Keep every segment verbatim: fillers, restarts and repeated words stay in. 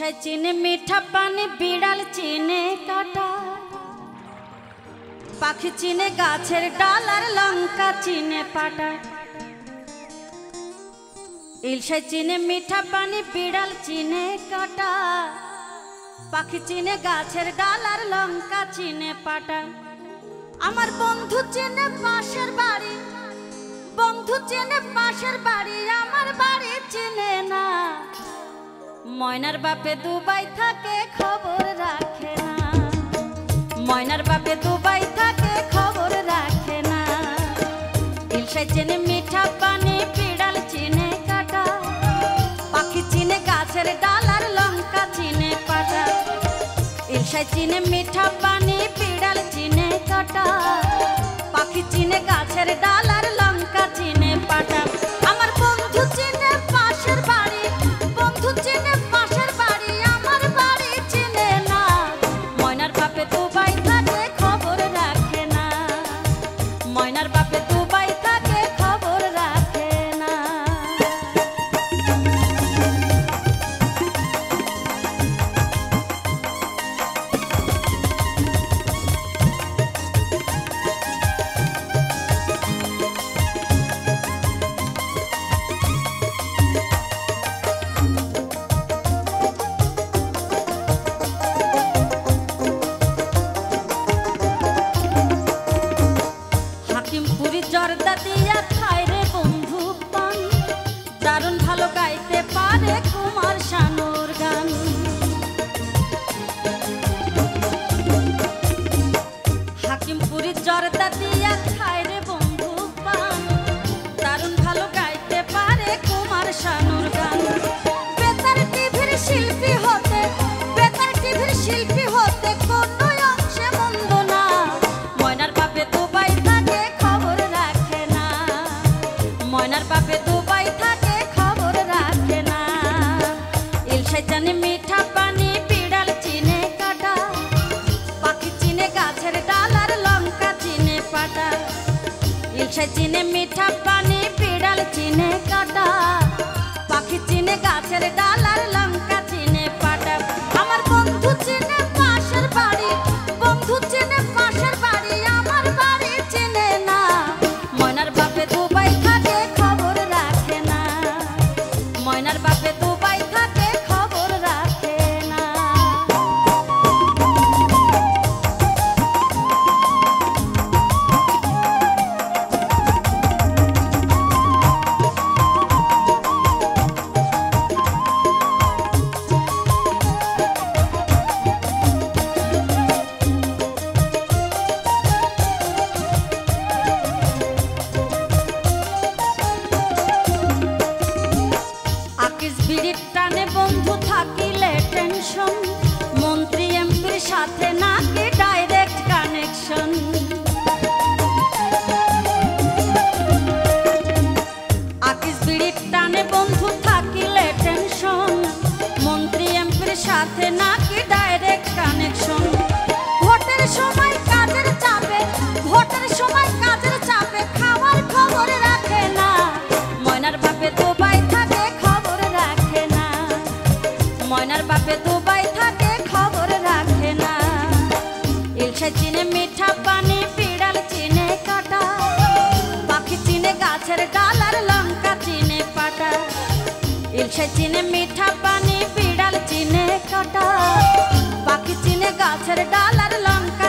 छचिन मीठा पानी बिड़ाल चीने काटा पाखी चीने गाछेर डालार लंका चीने पाटा इलशा चीने मीठा पानी बिड़ाल चीने काटा पाखी चीने गाछेर डालार लंका चीने पाटा आमार बंधु चीने पाशेर बाड़ी बंधु चीने पाशेर बाड़ी आमार बाड़ी चीने ना मयनार बापे दुबई थाके खबर राखे ना मयनार बापे दुबई थाके खबर राखे ना इलशा चीने मीठा पानी बिड़ाल चीने काटा पाखी चीने गाछेर डालार लंका चीने पाटा इलशा चीने मीठा पानी बिड़ाल चीने काटा पाखी चीने गाछेर डालार लंका चीने पाटा आमार बंधु चीने पाशेर बाड़ी बंधु चीने चीने मीठा पानी बिड़ाल चीने काटा पाखी चीने गाछेर डालार लंका चीने पाटा आमार बंधु चीने पाशेर बाड़ी बंधु चीने पाशेर बाड़ी आमार बाड़ी चीने ना मयनार बापे दुबई थाके खबर राखे ना मयनार बापे दुबई थाके खबर राखे ना। इलशा चीने मीठा पानी बिड़ाल चीने काटा पाखी चीने गाछेर डालार लंका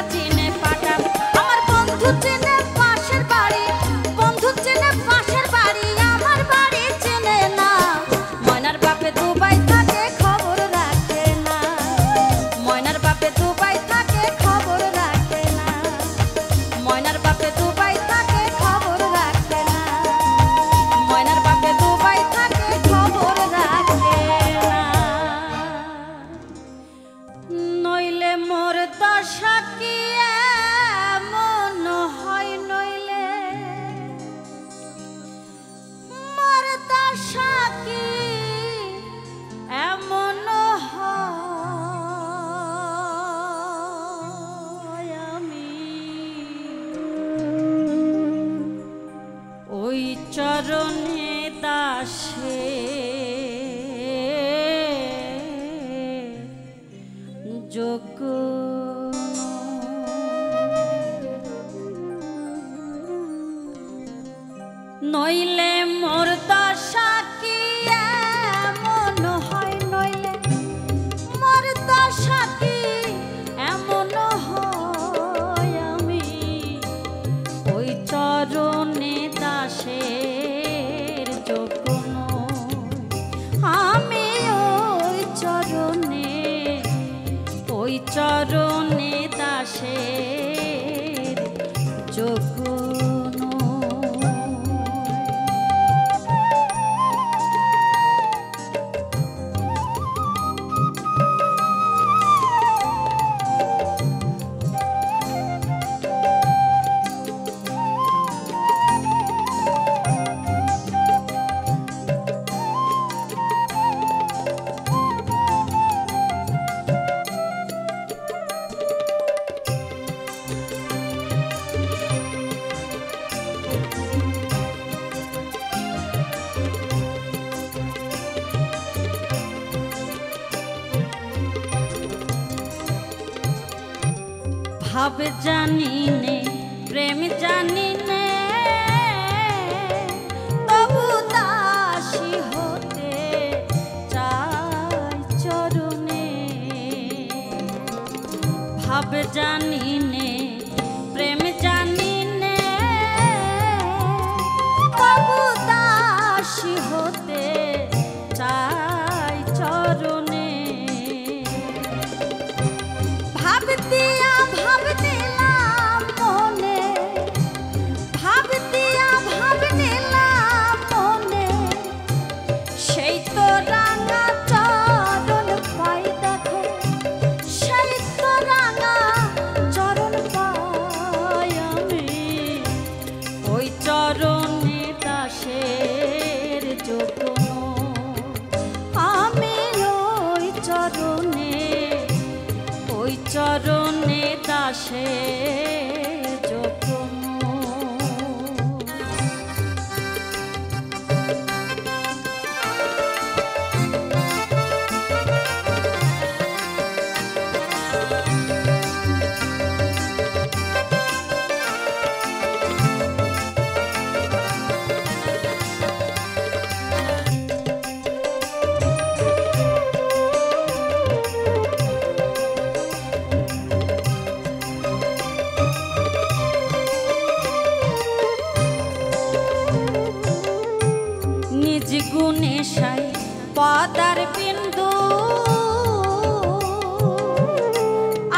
चीने पाटा आमार बंधु चीने पाशेर बाड़ी बंधु चीने पाशेर बाड़ी आमार बाड़ी चीने ना मयनार बापे दुबई थाके खबर राखे ना मयनार बापे दुबई थाके खबर राखे ना मयनार बापे दुबई थाके खबर राखे ना मयनार बापे दुबई थाके खबर चरणे दासे। যোগ্য নইলে মোর দশা কি এমন হয়, নইলে মোর দশা কি এমন হয়, আমি ওই চরণে দাসের যোগ্য নই, আমি ওই চরণে ওই চরণে দাসের যোগ্য। भाव जानी ने प्रेम जानी ने तबु दासी होते चाय चरणे, भाव जानी ने प्रेम जानी ने तबु दासी होते चाय चरणे, भाव दिया भाव दिलाम मोने, भाव दिया भाव दिलाम मोने, सेई तो रांगा चरण पाई देखो, सेई तो रांगा चरण पाई आमी ओई चरणे दासेर যোগ্য নই, আমি ওই চরণে ওই চরণে दासेर पदार बिंदु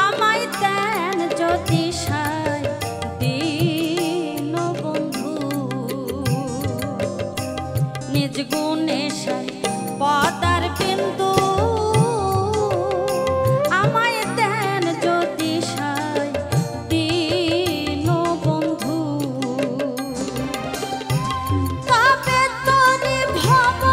आमाय देन जदि साई दिन बंधु, निज गुणे साई पदार बिंदु आमाय देन जदि साई दिन बंधु, तबे तोरी भव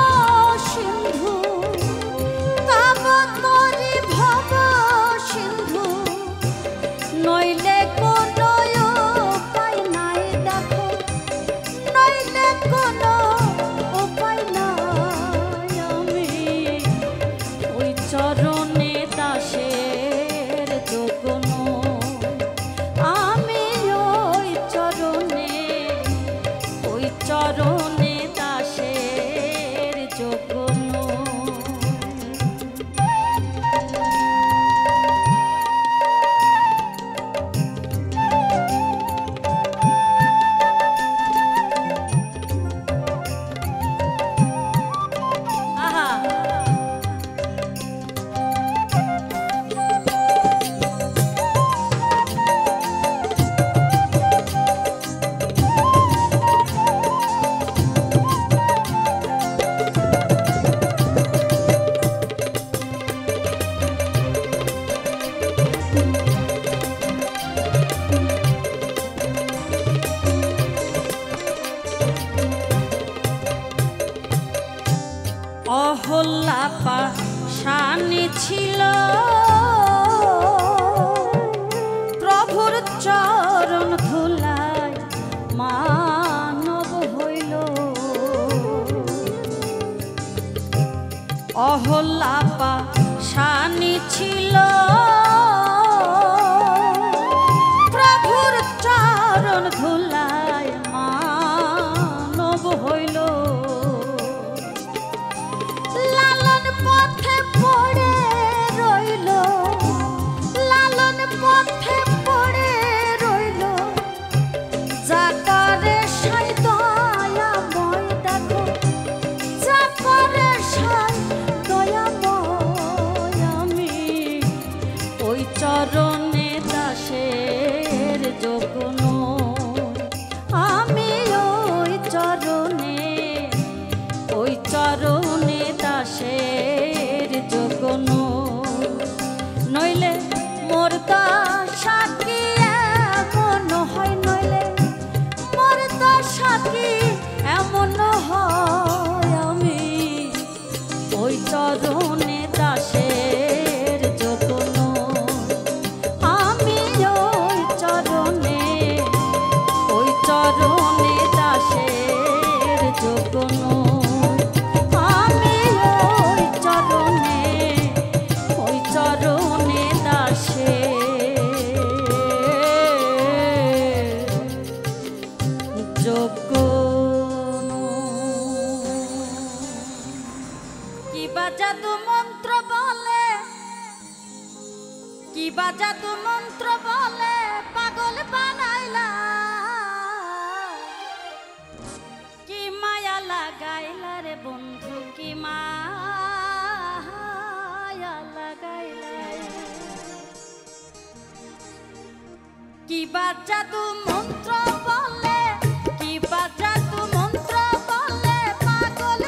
চরণে দাসের যোগ্য অহল্যা পাশানি ছিল প্রভুর চরণ ধুলায় মানব হইল, অহল্যা পাশানি ছিল। नईले मोरता शाकी एमन हय नईले मोरता शाकी एमन हय आमी ओई चरणे दासे जादू मंत्र बोले की जादू मंत्र बोले पागल बनाइला की माया लगाइला रे बंधु की माया लगाइला की जादू मंत्र बोले की जादू मंत्र बोले पागल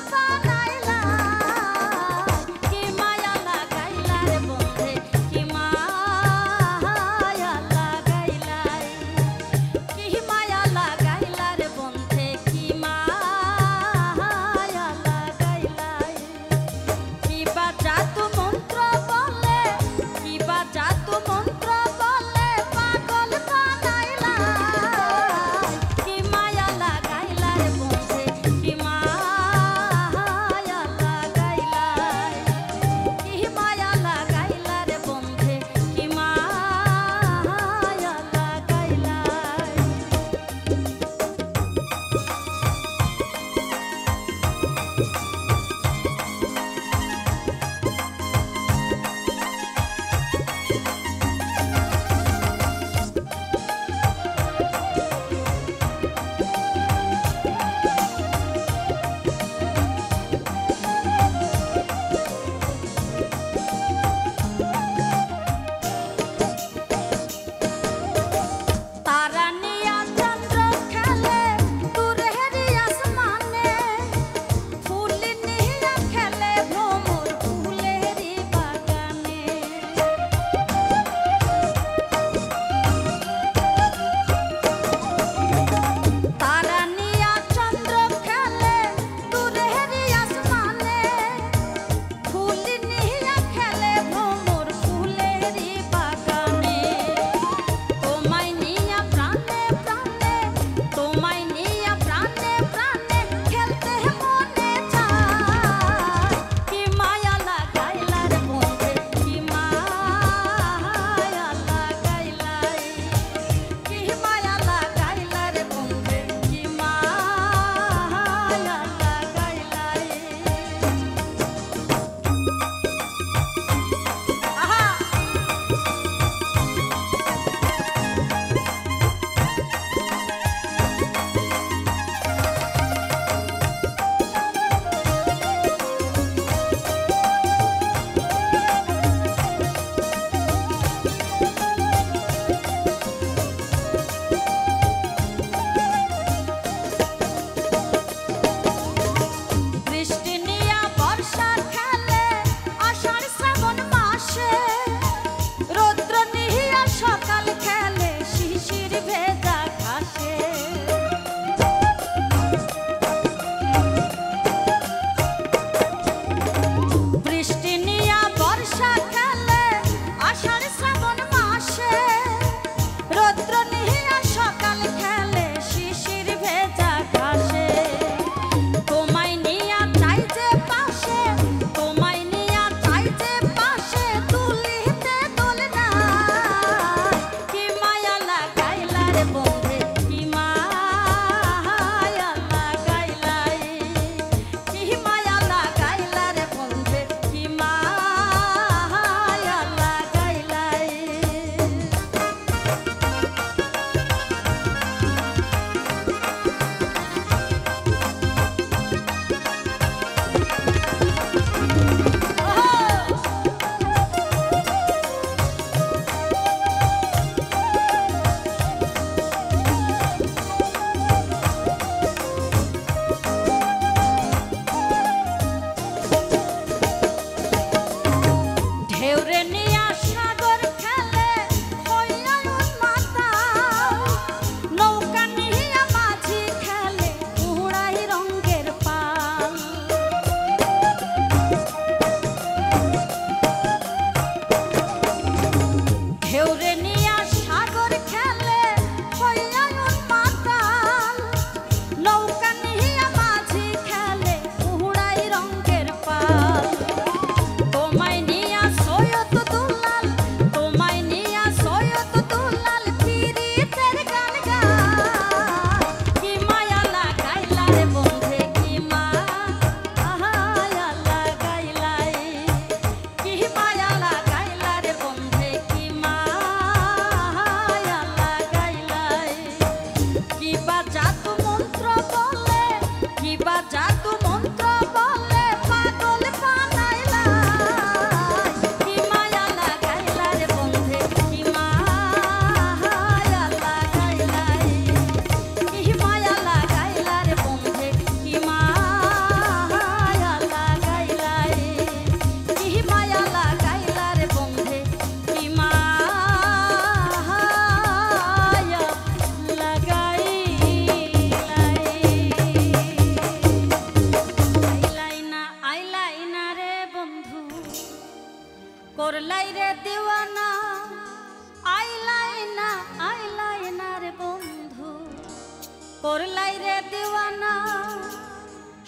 ढेउरे निया शाद करलाई रे दीवाना आइलाई ना आइलाई ना रे बंधु करलाई रे दीवाना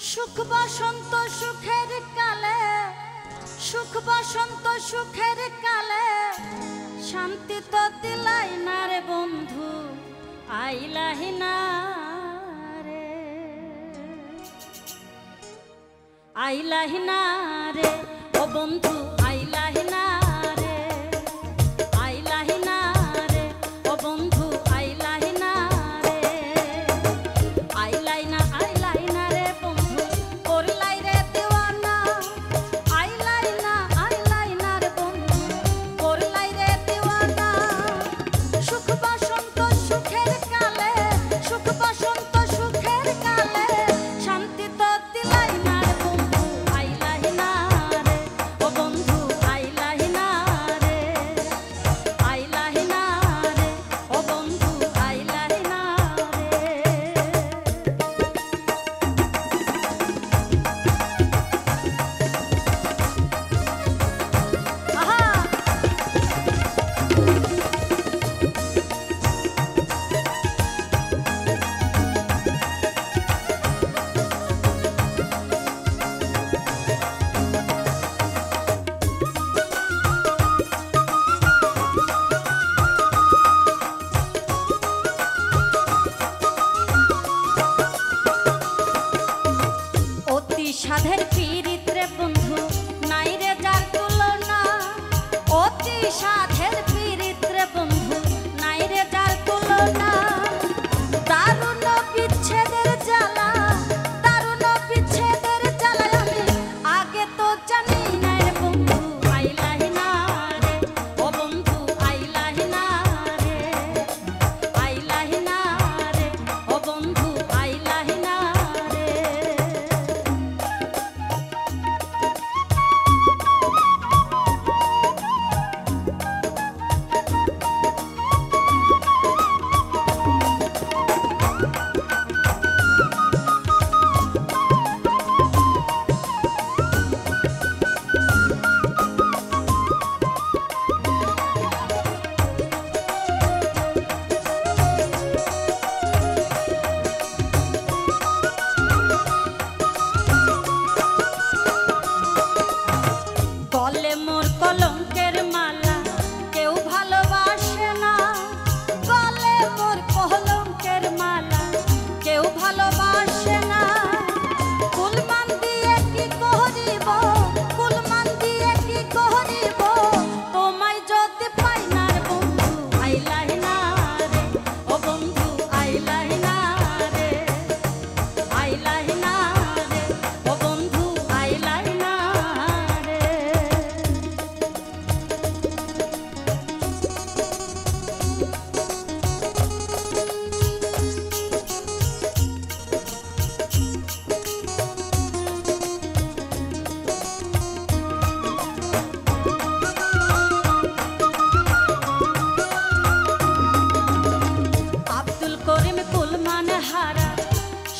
सुख बसंत सुखेर काले सुख बसंत सुखेर काले शांति तो दिलाई ना रे बंधु आइलाई ना रे आइलाई ना रे ओ बंधु आइलाई ना रे आइलाई ना रे ओ बंधु आइलाई ना रे आइलाई ना आइलाई ना रे बंधु करलाई रे दीवाना आइलाई ना आइलाई ना रे बंधु करलाई रे दीवाना सुख बसंत सुखेर काले सुख बसंत सुखेर काले शांति तो दिलाई ना रे बंधु आइलाई ना रे ओ बंधु आइलाई ना रे आइलाई ना रे ओ बंधु आइलाई ना रे आहा অতি সাধের পীড়িত রে বন্ধু নাই রে যার তুলনা অতি সাধের পীড়িত রে বন্ধু নাই রে যার তুলনা দারুণ বিচ্ছেদের জ্বালা দারুণ বিচ্ছেদের জ্বালা আমি আগে তো জানি না রে বন্ধু আইলাই না রে ও বন্ধু আইলাই না রে আইলাই না রে ও বন্ধু আইলাই না রে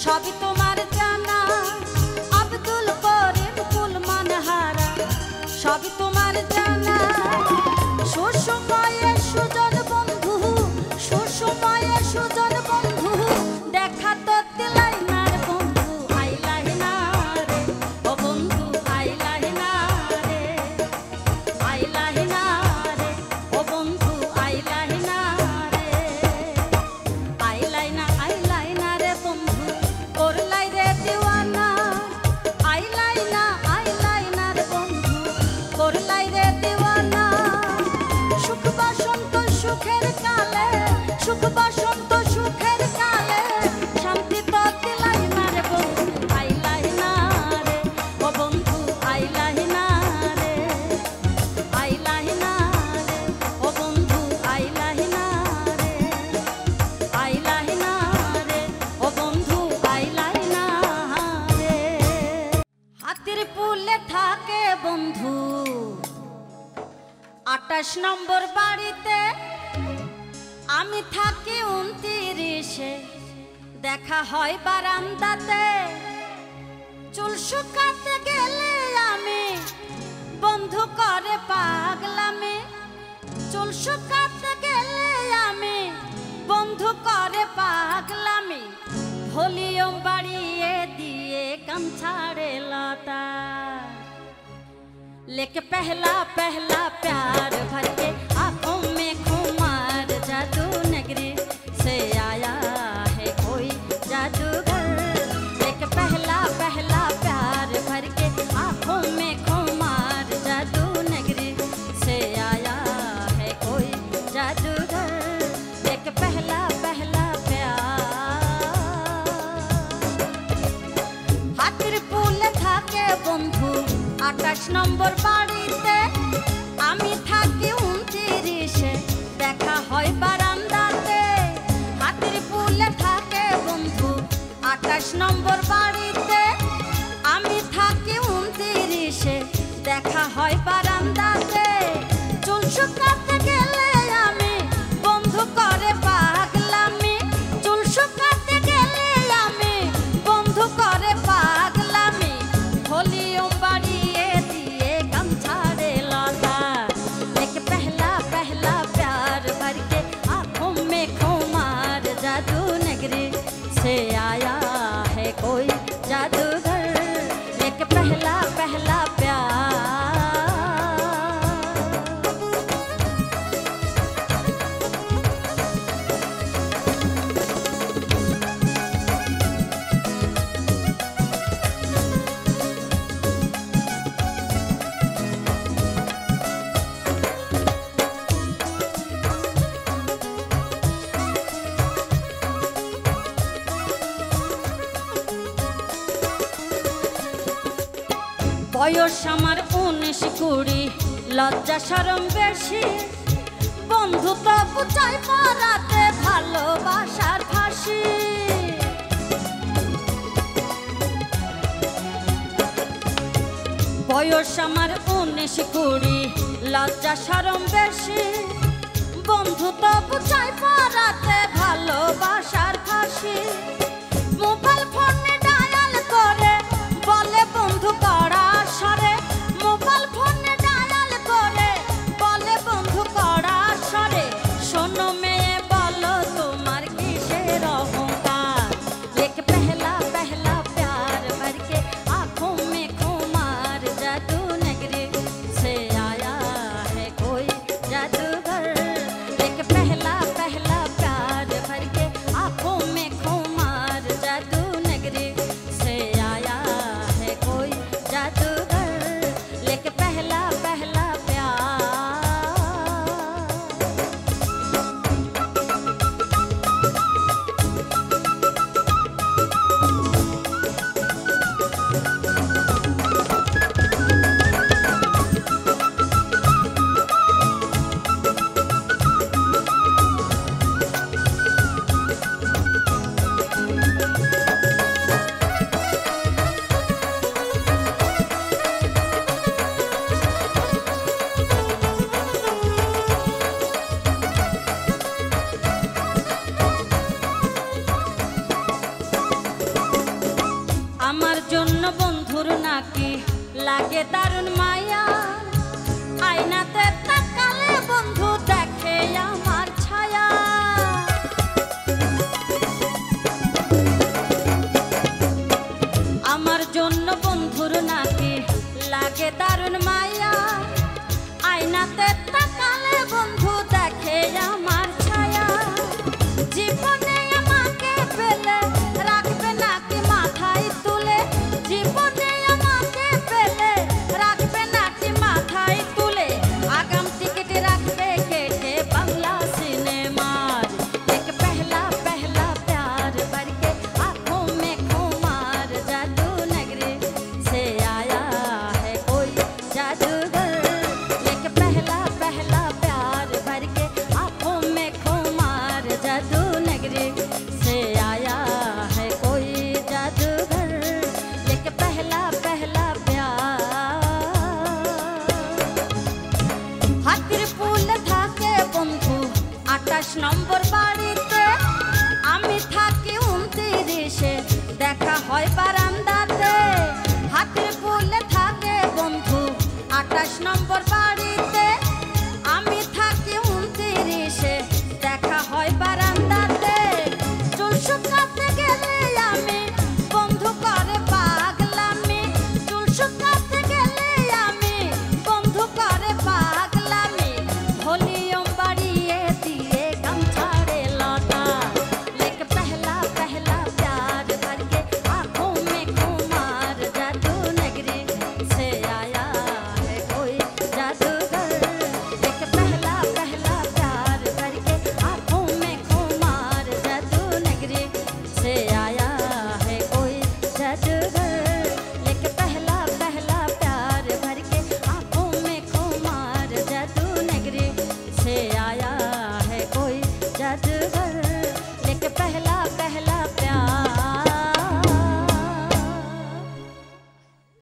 সবই তোমার জানা আব্দুল করিম কুল মানহারা সবই তোমার জানা সুসময়ে সুজন বন্ধু সুসময়ে সুজন বন্ধু দেখা তো দিলাই না রে বন্ধু আইলাই না রে ও বন্ধু আইলাই না রে আইলাই না রে ও বন্ধু আইলাই না রে আইলাই না আইলাই না রে বন্ধু करलाई रे दीवाना आइलाई ना आइलाई ना रे बंधु करलाई रे दीवाना सुख बसंत सुखेर काले सुख बसंत सुखेर काले शांति तो दिलाई ना रे बंधु आइलाई ना रे ओ बंधु आइलाई ना रे आइलाई ना रे ओ बंधु आइलाई ना रे आइलाई ना रे ओ बंधु आइलाई ना रे हाथेर पुले थाके बंधु আটাশ নম্বর বাড়িতে আমি থাকি উনত্রিশে দেখা হয় বারান্দাতে চুল শুকাতে গেলে আমি বন্ধু করে পাগ शुकाते गेले आमी बंधु करे पागलामी भोलियम बाड़िए दिए कम छाड़े लता लेके पहला पहला प्यार भर के आंखों में खुमार जादू नगरी से आया है कोई जादूगर लेके पहला पहला प्यार भर के आंखों में खुमार जादू नगरी से आया है कोई जादूगर लेके पहला पहला प्यार हाथर पुल था के बंधु आकाश नम्बर बाड़ीते आमी थाकी उनतीरिशे देखा होय बारान्दाते हातिर पुले थाके बंधु आकाश नम्बर बाड़ीते आमी थाकी उनतीरिशे देखा होय बारान्दाते चुल शुकाते गेले आमी बंधु करे पागलामी चुल शुकाते गेले आमी बंधु करे पागलामी होलियो से आया है कोई जादूगर लेके पहला पहला बयोस आमार उन्नीस कुड़ी लज्जा शरम बेशी बंधुता बुझाई पाराते भालोबासार फाँसी बयोस आमार उन्नीस कुड़ी लज्जा शरम बेशी बंधुता बुझाई पाराते भालोबासार फाँसी मोबाइल फोने डायल करे बोले बंधु कड़ा सरे मोबाइल फोन डायल करे बोले बंधु कड़ा सरे शोनो में बोलो तुम्हार किसेर अहंकार लेके पहला पहला प्यार भर के आँखों में खुमार जादू नगरी से आया है कोई जादूगर लेके पहला पहला प्यार भर के आँखों में खुमार जादू नगरी से आया है कोई जादू लागे दारुण माया आईनाते तकाले बंधु देखे आमार छाया आमार जोन्नो बंधुर नाकी लागे दारुण माया आईनाते तकाले बंधु देखे आमार छाया जीवने आमाके पेले राखबे नाकी माथाय तुले जीवन नम्बर बाड़ीते आमी थाकी उनतीरिशे देखा होय बारान्दाते हाथेर पुले थाके बंधु आठाश नम्बर।